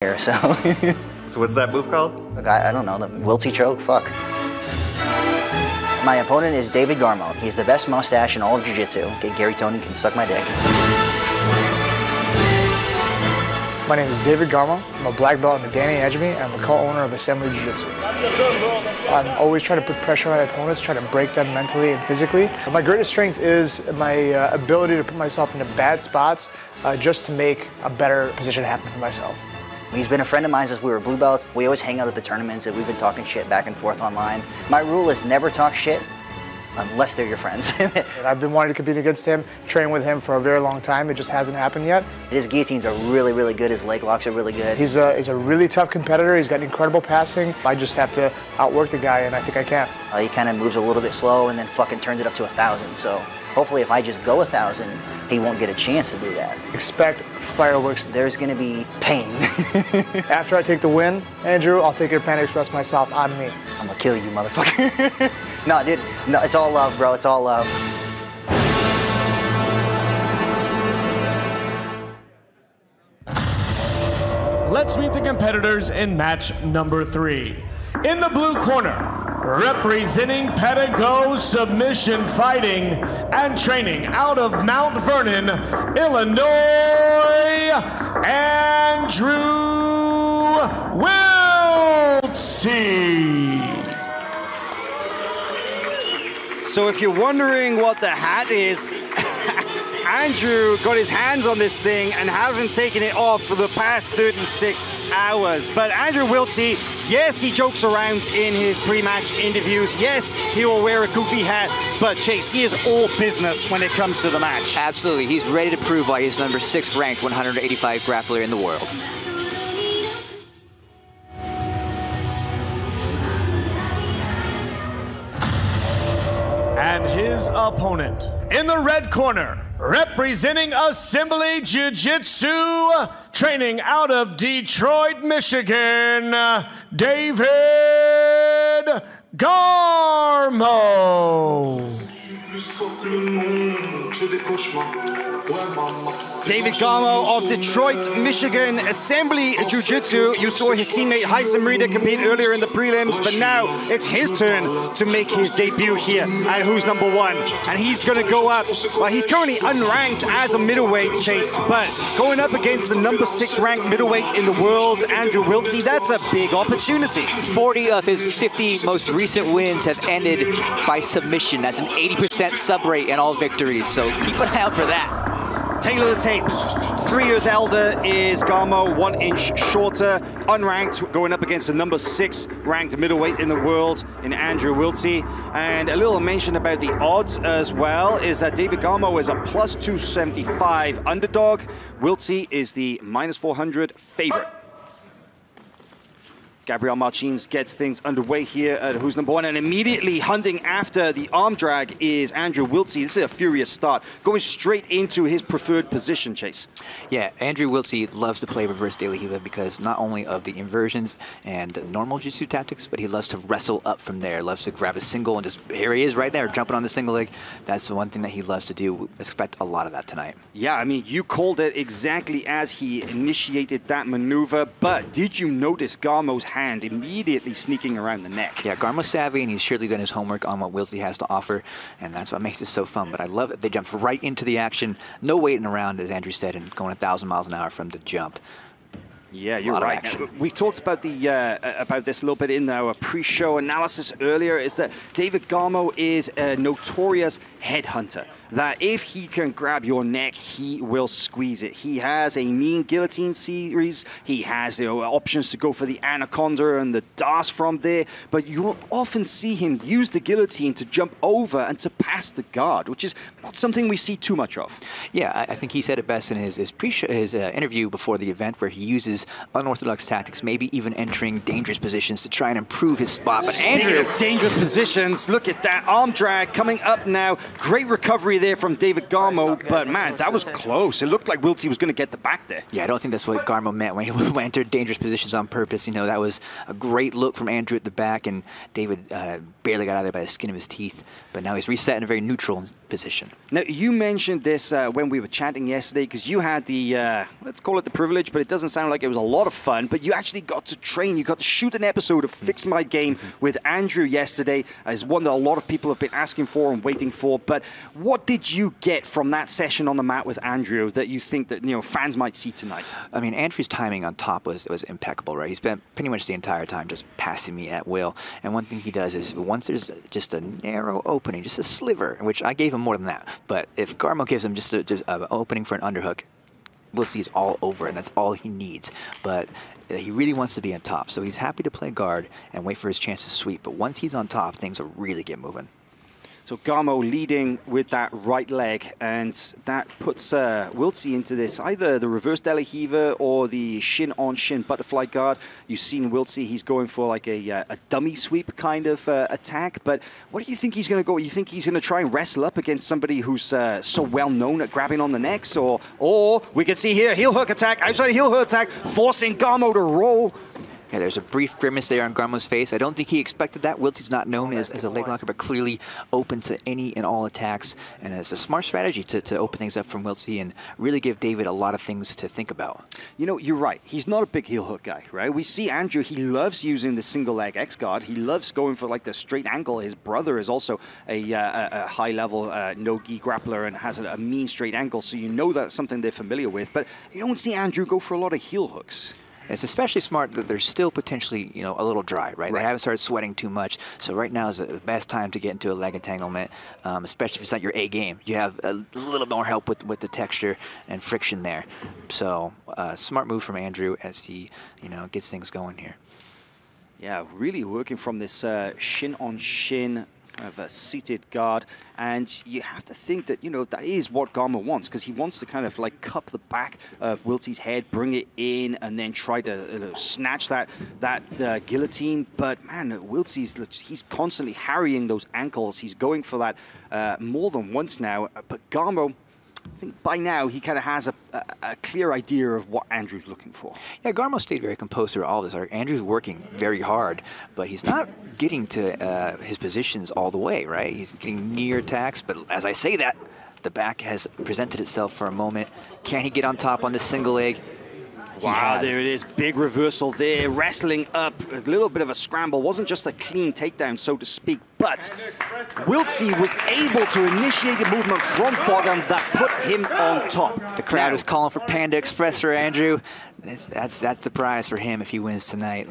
here, so. So what's that move called? Look, I don't know, the Wiltse choke, fuck. My opponent is David Garmo. He's the best mustache in all of jiu-jitsu. Okay, Gary Tony can suck my dick. My name is David Garmo. I'm a black belt in the Danny Academy, and I'm a co-owner of Assembly Jiu Jitsu. I'm always trying to put pressure on my opponents, try to break them mentally and physically. My greatest strength is my ability to put myself into bad spots just to make a better position happen for myself. He's been a friend of mine since we were blue belts. We always hang out at the tournaments and we've been talking shit back and forth online. My rule is never talk shit unless they're your friends. I've been wanting to compete against him, train with him for a very long time. It just hasn't happened yet. His guillotines are really, really good. His leg locks are really good. He's a really tough competitor. He's got incredible passing. I just have to outwork the guy and I think I can. He kind of moves a little bit slow and then fucking turns it up to 1,000. So hopefully if I just go 1,000, he won't get a chance to do that. Expect fireworks. There's going to be pain. After I take the win, Andrew, I'll take your Panda Express myself on me. I'm going to kill you, motherfucker. No, dude. No, it's all love, bro. It's all love. Let's meet the competitors in match number 3. In the blue corner, representing Pedigo Submission Fighting and training out of Mount Vernon, Illinois, Andrew Wiltse. So if you're wondering what the hat is, Andrew got his hands on this thing and hasn't taken it off for the past 36 hours. But Andrew Wiltse, yes, he jokes around in his pre-match interviews. Yes, he will wear a goofy hat. But Chase, he is all business when it comes to the match. Absolutely. He's ready to prove why he's number 6 ranked 185 grappler in the world. And his opponent, in the red corner, representing Assembly Jiu Jitsu, training out of Detroit, Michigan, David Garmo. David Garmo of Detroit, Michigan, Assembly Jiu-Jitsu. You saw his teammate Heysen Merida compete earlier in the prelims, but now it's his turn to make his debut here at Who's Number 1. And he's going to go up, well, he's currently unranked as a middleweight, Chase, but going up against the number 6 ranked middleweight in the world, Andrew Wiltse, that's a big opportunity. 40 of his 50 most recent wins have ended by submission. That's an 80% sub rate in all victories, so keep an eye out for that. Taylor the tape, 3 years elder is Garmo, 1 inch shorter, unranked, going up against the number 6 ranked middleweight in the world in Andrew Wiltse. And a little mention about the odds as well is that David Garmo is a plus 275 underdog. Wiltse is the minus 400 favorite. Gabriel Marcins gets things underway here at Who's Number 1, and immediately hunting after the arm drag is Andrew Wiltse. This is a furious start, going straight into his preferred position, Chase. Yeah, Andrew Wiltse loves to play reverse daily Hila because not only of the inversions and normal jiu-jitsu tactics, but he loves to wrestle up from there, loves to grab a single and just, here he is right there, jumping on the single leg. That's the one thing that he loves to do. We expect a lot of that tonight. Yeah, I mean, you called it exactly as he initiated that maneuver, but did you notice Garmo's hand immediately sneaking around the neck? Yeah, Garmo's savvy, and he's surely done his homework on what Wiltse has to offer, and that's what makes it so fun. But I love it. They jump right into the action. No waiting around, as Andrew said, and going 1,000 miles an hour from the jump. Yeah, you're right. We talked about the about this a little bit in our pre-show analysis earlier, is that David Garmo is a notorious headhunter, that if he can grab your neck, he will squeeze it. He has a mean guillotine series. He has, you know, options to go for the anaconda and the das from there, but you will often see him use the guillotine to jump over and to pass the guard, which is not something we see too much of. Yeah, I think he said it best in his interview before the event, where he uses unorthodox tactics, maybe even entering dangerous positions to try and improve his spot. But Andrew, dangerous positions, look at that arm drag coming up now. Great recovery victory there from David Garmo, but man, that was close. It looked like Wiltse was going to get the back there. Yeah, I don't think that's what Garmo meant when he entered dangerous positions on purpose. You know, that was a great look from Andrew at the back, and David barely got out of there by the skin of his teeth, but now he's reset in a very neutral position. Now, you mentioned this when we were chatting yesterday, because you had the, let's call it the privilege, but it doesn't sound like it was a lot of fun, but you actually got to train. You got to shoot an episode of Fix My Game with Andrew yesterday. It's one that a lot of people have been asking for and waiting for, but what did you get from that session on the mat with Andrew that you think that, you know, fans might see tonight? I mean, Andrew's timing on top was impeccable, right? He spent pretty much the entire time just passing me at will, and one thing he does is once there's just a narrow opening, just a sliver, which I gave him more than that, but if Garmo gives him just an opening for an underhook, Wiltse is all over, and that's all he needs. But he really wants to be on top, so he's happy to play guard and wait for his chance to sweep. But once he's on top, things will really get moving. So Garmo leading with that right leg, and that puts Wiltse into this, either the reverse delahiva or the shin-on-shin butterfly guard. You've seen Wiltse, he's going for like a dummy sweep kind of attack, but what do you think he's going to go? You think he's going to try and wrestle up against somebody who's so well-known at grabbing on the necks? Or we can see here, heel hook attack, outside heel hook attack, forcing Garmo to roll. Yeah, there's a brief grimace there on Garmo's face. I don't think he expected that. Wiltse's not known as a leg locker, but clearly open to any and all attacks. And it's a smart strategy to open things up from Wiltse and really give David a lot of things to think about. You know, you're right. He's not a big heel hook guy, right? We see Andrew, he loves using the single leg X guard. He loves going for like the straight ankle. His brother is also a high level no-gi grappler and has a mean straight ankle. So you know that's something they're familiar with. But you don't see Andrew go for a lot of heel hooks. It's especially smart that they're still potentially, you know, a little dry, right? They haven't started sweating too much. So right now is the best time to get into a leg entanglement, especially if it's not your A game. You have a little more help with the texture and friction there. So smart move from Andrew as he, you know, gets things going here. Yeah, really working from this shin-on-shin of a seated guard, and you have to think that, you know, that is what Garmo wants, because he wants to kind of like cup the back of Wiltse's head, bring it in, and then try to snatch that guillotine. But man, Wiltse's constantly harrying those ankles. He's going for that more than once now. But Garmo, I think by now he kind of has a clear idea of what Andrew's looking for. Yeah, Garmo stayed very composed through all this. Andrew's working very hard, but he's not getting to his positions all the way, right? He's getting near attacks, but as I say that, the back has presented itself for a moment. Can he get on top on this single leg? Wow, there it is. Big reversal there. Wrestling up. A little bit of a scramble. Wasn't just a clean takedown, so to speak. But Wiltse was able to initiate a movement from bottom that put him on top. The crowd is calling for Panda Express for Andrew. That's the prize for him if he wins tonight.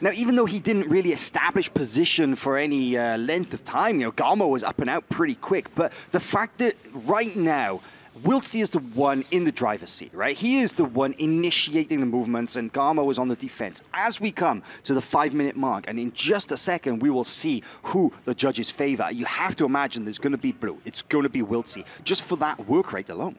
Now, even though he didn't really establish position for any length of time, you know, Garmo was up and out pretty quick. But the fact that right now, Wiltse is the one in the driver's seat, right? He is the one initiating the movements, and Garmo is on the defense. As we come to the 5-minute mark, and in just a second, we will see who the judges favor. You have to imagine there's going to be blue. It's going to be Wiltse, just for that work rate alone.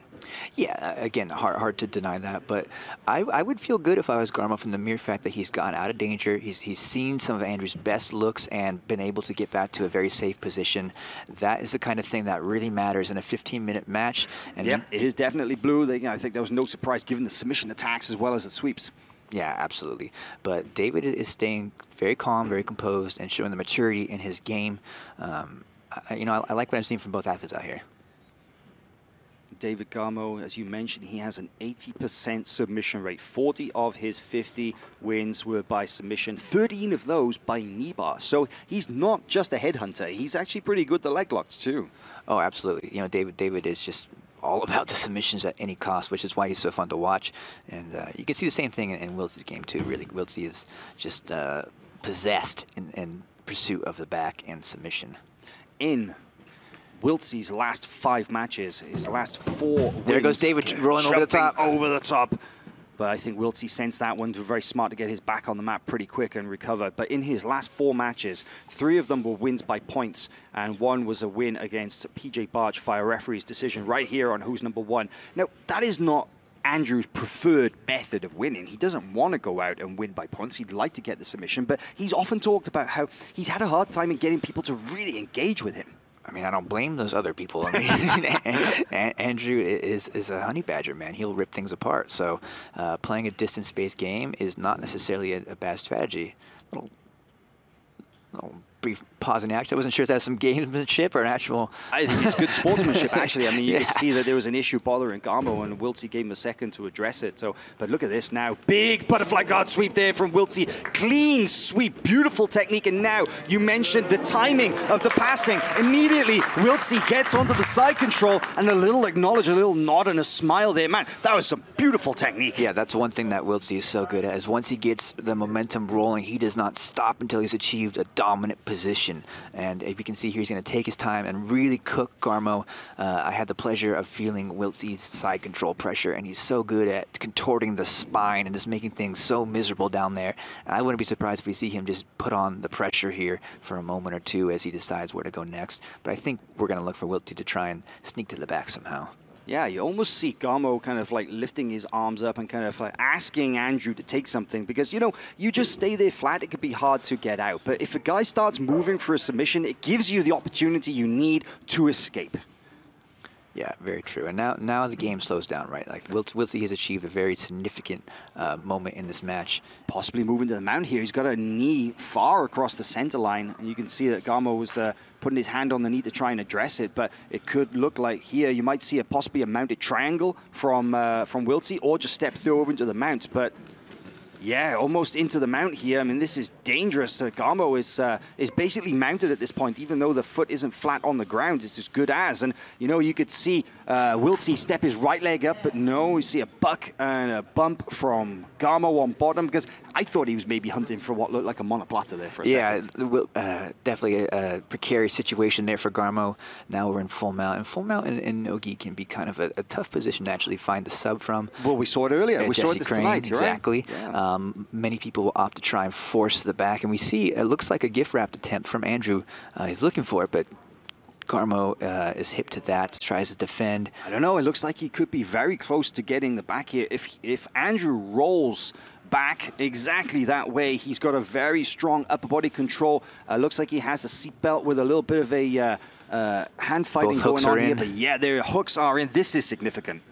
Yeah, again, hard to deny that, but I would feel good if I was Garmo from the mere fact that he's gotten out of danger. He's seen some of Andrew's best looks and been able to get back to a very safe position. That is the kind of thing that really matters in a 15-minute match. And yeah, it is definitely blue. They, you know, I think there was no surprise given the submission attacks as well as the sweeps. Yeah, absolutely. But David is staying very calm, very composed, and showing the maturity in his game. You know, I like what I'm seeing from both athletes out here. David Garmo, as you mentioned, he has an 80% submission rate. 40 of his 50 wins were by submission, 13 of those by knee bar. So he's not just a headhunter. He's actually pretty good at the leg locks, too. Oh, absolutely. You know, David is just all about the submissions at any cost, which is why he's so fun to watch. And you can see the same thing in Wiltse's game, too, really. Wiltse is just possessed in pursuit of the back and submission. In Wiltse's last 5 matches, his last 4 wins. There goes David rolling over the top. Over the top. But I think Wiltse sensed that one. Very smart to get his back on the mat pretty quick and recover. But in his last 4 matches, 3 of them were wins by points, and 1 was a win against PJ Barge via referee's decision right here on Who's Number One. Now, that is not Andrew's preferred method of winning. He doesn't want to go out and win by points. He'd like to get the submission, but he's often talked about how he's had a hard time in getting people to really engage with him. I mean, I don't blame those other people. I mean, Andrew is a honey badger, man. He'll rip things apart. So playing a distance-based game is not necessarily a bad strategy. A little brief pause in action. I wasn't sure if that was some gamesmanship or an actual... I think it's good sportsmanship, actually. I mean, you could see that there was an issue bothering Garmo, and Wiltse gave him a second to address it. So, but look at this now. Big butterfly guard sweep there from Wiltse. Clean sweep, beautiful technique. And now you mentioned the timing of the passing. Immediately, Wiltse gets onto the side control and a little acknowledge, a little nod and a smile there. Man, that was some beautiful technique. Yeah, that's one thing that Wiltse is so good at, is once he gets the momentum rolling, he does not stop until he's achieved a dominant position. And if you can see here, he's going to take his time and really cook Garmo. I had the pleasure of feeling Wiltse's side control pressure, and he's so good at contorting the spine and just making things so miserable down there. I wouldn't be surprised if we see him just put on the pressure here for a moment or two as he decides where to go next. But I think we're going to look for Wiltse to try and sneak to the back somehow. Yeah, you almost see Garmo kind of like lifting his arms up and kind of like asking Andrew to take something because, you know, you just stay there flat, it could be hard to get out. But if a guy starts moving for a submission, it gives you the opportunity you need to escape. Yeah, very true. And now the game slows down, right? Like, Wiltse has achieved a very significant moment in this match. Possibly moving to the mount here. He's got a knee far across the center line, and you can see that Garmo was putting his hand on the knee to try and address it, but it could look like here you might see possibly a mounted triangle from Wiltse, or just step through over into the mount. But yeah, almost into the mount here. I mean, this is dangerous. Garmo is basically mounted at this point, even though the foot isn't flat on the ground. It's as good as. And, you know, you could see Wiltse step his right leg up, but no, you see a buck and a bump from Garmo on bottom, because I thought he was maybe hunting for what looked like a monoplata there for a second. Yeah, definitely a precarious situation there for Garmo. Now we're in full mount. And full mount and nogi can be kind of a tough position to actually find the sub from. Well, we saw it earlier. We saw it this tonight, exactly. Right? Yeah. Many people will opt to try and force the back, and we see it looks like a gift-wrapped attempt from Andrew. He's looking for it, but Garmo is hip to that, tries to defend. I don't know, it looks like he could be very close to getting the back here. If Andrew rolls back exactly that way, he's got a very strong upper body control. Looks like he has a seatbelt with a little bit of a hand fighting going on here. But yeah, their hooks are in. This is significant.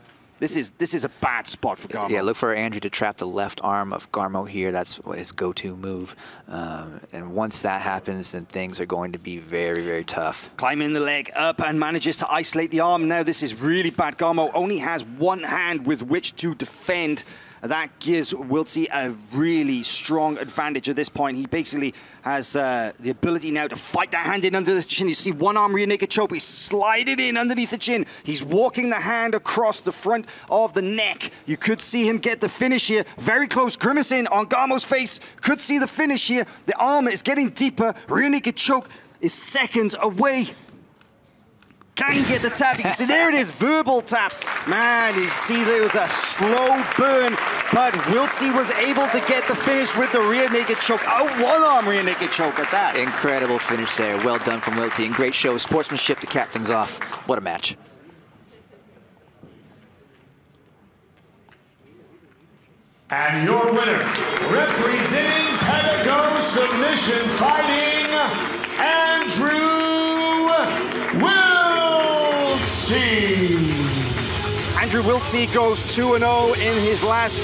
This is a bad spot for Garmo. Yeah, look for Andrew to trap the left arm of Garmo here. That's his go-to move. And once that happens, then things are going to be very, very tough. Climbing the leg up and manages to isolate the arm. Now this is really bad. Garmo only has one hand with which to defend. That gives Wiltse a really strong advantage at this point. He basically has the ability now to fight that hand in under the chin. You see one arm rear naked choke. He slides it in underneath the chin. He's walking the hand across the front of the neck. You could see him get the finish here. Very close, grimacing on Garmo's face. Could see the finish here. The arm is getting deeper. Rear naked choke is seconds away. Can get the tap. You can see there it is, verbal tap. Man, you see there was a slow burn, but Wiltse was able to get the finish with the rear naked choke. Oh, one arm rear naked choke at that. Incredible finish there. Well done from Wiltse, and great show of sportsmanship to cap things off. What a match. And your winner, representing Pedigo Submission Fighting, Andrew Wiltse. Andrew Wiltse goes 2-0 in his last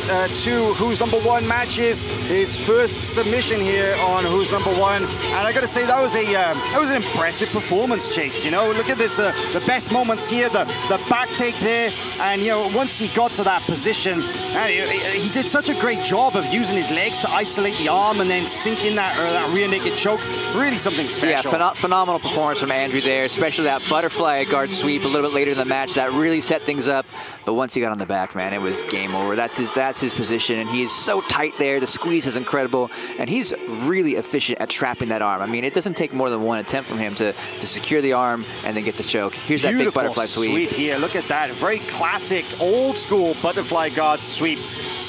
two Who's Number One matches. His first submission here on Who's Number One, and I got to say that was an impressive performance, Chase. You know, look at this, the best moments here, the back take there, and you know once he got to that position, man, he did such a great job of using his legs to isolate the arm and then sinking that rear naked choke. Really something special. Yeah, phenomenal performance from Andrew there, especially that butterfly guard sweep a little bit later in the match that really set things up. But once he got on the back, man, it was game over. That's his position, and he is so tight there. The squeeze is incredible, and he's really efficient at trapping that arm. I mean, it doesn't take more than one attempt from him to secure the arm and then get the choke. Here's that big butterfly sweep. Beautiful sweep here. Look at that. Very classic, old-school butterfly guard sweep.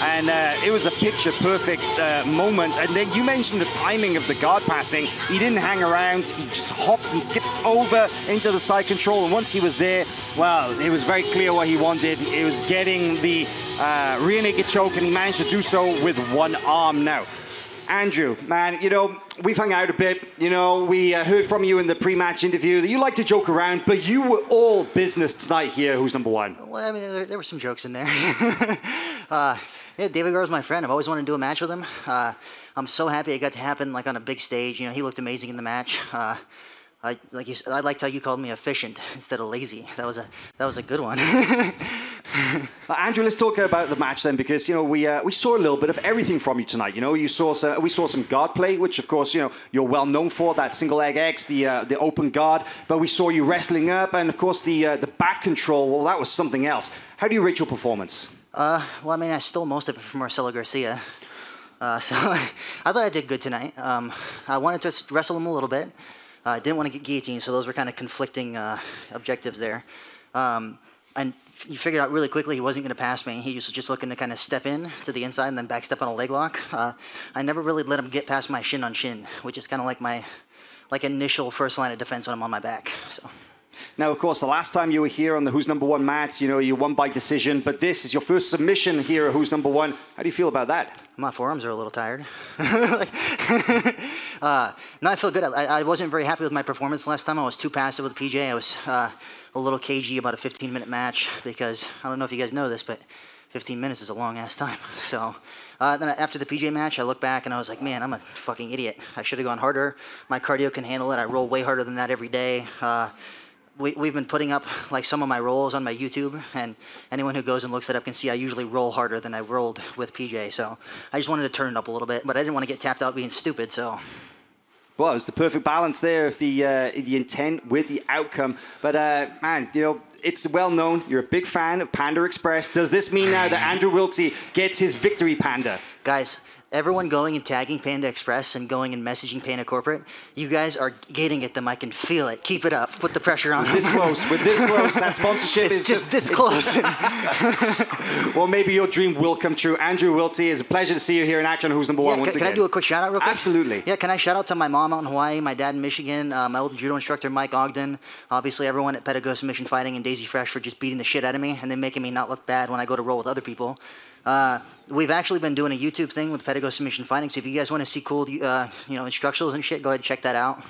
And it was a picture-perfect moment. And then you mentioned the timing of the guard passing. He didn't hang around. He just hopped and skipped over into the side control. And once he was there, well, it was very clear what he wanted. It was getting the rear naked choke, and he managed to do so with one arm now. Andrew, man, you know, we've hung out a bit. You know, we heard from you in the pre-match interview that you like to joke around, but you were all business tonight here. Who's number one? Well, I mean, there were some jokes in there. Yeah, David Garmo's my friend. I've always wanted to do a match with him. I'm so happy it got to happen, like, on a big stage. You know, he looked amazing in the match. I liked how you called me efficient instead of lazy. That was a good one. Andrew, let's talk about the match then, because you know we saw a little bit of everything from you tonight. You know, we saw some guard play, which of course you know you're well known for, that single leg X, the open guard. But we saw you wrestling up, and of course the back control. Well, that was something else. How do you rate your performance? Well, I mean, I stole most of it from Marcelo Garcia. So I thought I did good tonight. I wanted to wrestle him a little bit. I didn't want to get guillotined, so those were kind of conflicting objectives there. And you figured out really quickly he wasn't going to pass me. He was just looking to kind of step in to the inside and then backstep on a leg lock. I never really let him get past my shin on shin, which is kind of like my initial first line of defense when I'm on my back. So. Now, of course, the last time you were here on the Who's Number One mat, you know, you won by decision, but this is your first submission here at Who's Number One. How do you feel about that? My forearms are a little tired. No, I feel good. I wasn't very happy with my performance last time. I was too passive with PJ. I was a little cagey about a 15-minute match because I don't know if you guys know this, but 15 minutes is a long-ass time. So then after the PJ match, I looked back and I was like, man, I'm a fucking idiot. I should have gone harder. My cardio can handle it. I roll way harder than that every day. We've been putting up like some of my rolls on my YouTube, and anyone who goes and looks that up can see I usually roll harder than I rolled with PJ. So I just wanted to turn it up a little bit, but I didn't want to get tapped out being stupid. So. Well, it was the perfect balance there of the intent with the outcome. But man, you know, it's well known you're a big fan of Panda Express. Does this mean now that Andrew Wiltse gets his victory panda? Guys, everyone going and tagging Panda Express and going and messaging Panda Corporate, you guys are getting at them. I can feel it. Keep it up. Put the pressure on them. With this close, that sponsorship is just this close. Well, maybe your dream will come true. Andrew Wiltse, it's a pleasure to see you here in action. Who's Number One once again. Can I do a quick shout out real quick? Absolutely. Yeah, can I shout out to my mom out in Hawaii, my dad in Michigan, my old judo instructor, Mike Ogden, obviously everyone at Pedigo Submission Fighting and Daisy Fresh for just beating the shit out of me and then making me not look bad when I go to roll with other people. We've actually been doing a YouTube thing with Pedigo Submission Fighting, so if you guys want to see cool, you know, instructionals and shit, go ahead and check that out.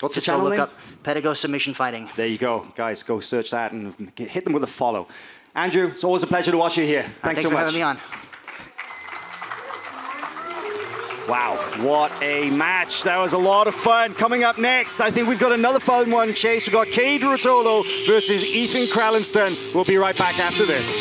What's the channel name? Just go look up Pedigo Submission Fighting. There you go, guys. Go search that and hit them with a follow. Andrew, it's always a pleasure to watch you here. Thanks so much. Thanks for having me on. Wow, what a match. That was a lot of fun. Coming up next, I think we've got another fun one, Chase. We've got Cade Rotolo versus Ethan Kralenstern. We'll be right back after this.